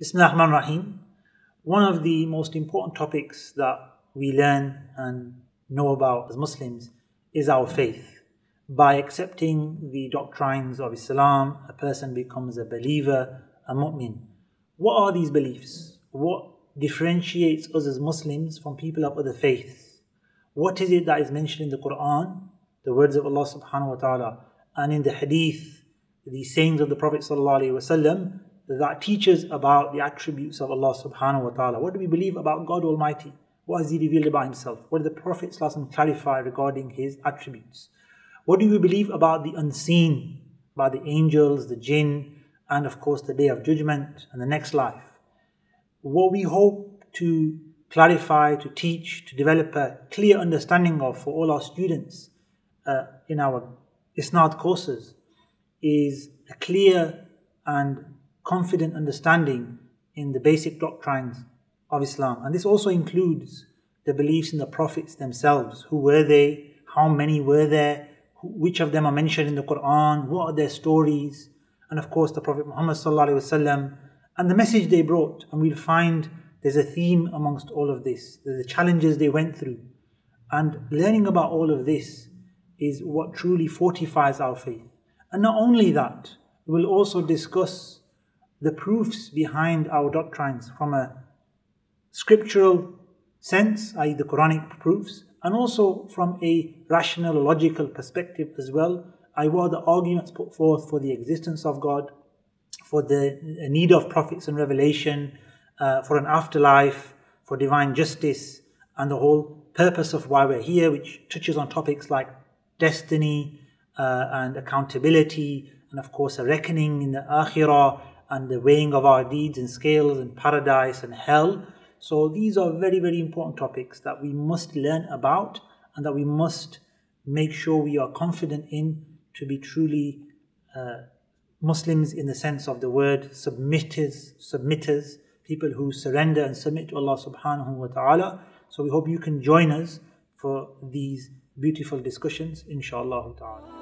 Bismillah ar-Rahim. One of the most important topics that we learn and know about as Muslims is our faith. By accepting the doctrines of Islam, a person becomes a believer, a mu'min. What are these beliefs? What differentiates us as Muslims from people of other faiths? What is it that is mentioned in the Qur'an, the words of Allah subhanahu wa ta'ala, and in the hadith, the sayings of the Prophet Sallallahu Alaihi Wasallam, that teaches about the attributes of Allah subhanahu wa ta'ala? What do we believe about God Almighty? What has He revealed about Himself? What did the Prophet Sallallahu Alaihi Wasallam clarify regarding His attributes? What do we believe about the unseen, about the angels, the jinn, and of course the Day of Judgment and the next life? What we hope to clarify, to teach, to develop a clear understanding of for all our students in our Isnad courses is a clear and confident understanding in the basic doctrines of Islam. And this also includes the beliefs in the prophets themselves. Who were they? How many were there? Which of them are mentioned in the Qur'an? What are their stories? And of course the Prophet Muhammad Sallallahu Alaihi Wasallam and the message they brought. And we'll find there's a theme amongst all of this. There's the challenges they went through. And learning about all of this is what truly fortifies our faith. And not only that, we'll also discuss the proofs behind our doctrines from a scriptural sense, i.e. the Quranic proofs, and also from a rational, logical perspective as well, i.e. what are the arguments put forth for the existence of God, for the need of prophets and revelation, for an afterlife, for divine justice, and the whole purpose of why we're here, which touches on topics like destiny and accountability, and of course a reckoning in the Akhirah, and the weighing of our deeds in scales, and paradise and hell. So these are very, very important topics that we must learn about and that we must make sure we are confident in to be truly Muslims in the sense of the word submitters, people who surrender and submit to Allah subhanahu wa ta'ala. So we hope you can join us for these beautiful discussions, Inshallah ta'ala.